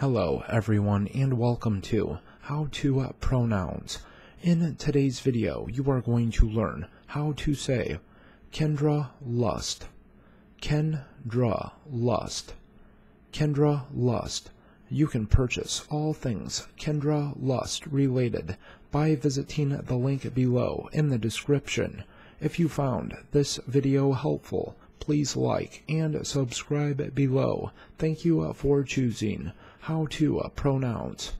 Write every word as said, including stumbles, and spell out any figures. Hello everyone and welcome to How to Pronouns. In today's video you are going to learn how to say Kendra Lust, Kendra Lust, Kendra Lust. You can purchase all things Kendra Lust related by visiting the link below in the description. If you found this video helpful, please like and subscribe below. Thank you for choosing How to Pronouns.